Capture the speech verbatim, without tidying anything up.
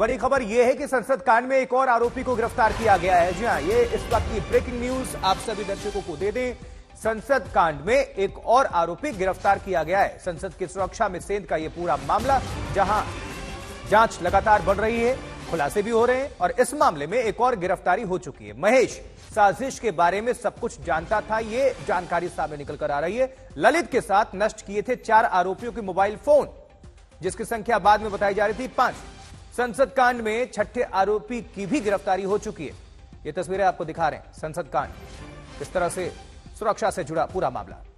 बड़ी खबर यह है कि संसद कांड में एक और आरोपी को गिरफ्तार किया गया है। जी हां, ये इस वक्त की ब्रेकिंग न्यूज आप सभी दर्शकों को दे दें। संसद कांड में एक और आरोपी गिरफ्तार किया गया है। संसद की सुरक्षा में सेंध का ये पूरा मामला, जहां जांच लगातार बढ़ रही है, खुलासे भी हो रहे हैं और इस मामले में एक और गिरफ्तारी हो चुकी है। महेश साजिश के बारे में सब कुछ जानता था, ये जानकारी सामने निकल कर आ रही है। ललित के साथ नष्ट किए थे चार आरोपियों के मोबाइल फोन, जिसकी संख्या बाद में बताई जा रही थी पांच। संसद कांड में छठे आरोपी की भी गिरफ्तारी हो चुकी है। ये तस्वीरें आपको दिखा रहे हैं संसद कांड, किस तरह से सुरक्षा से जुड़ा पूरा मामला।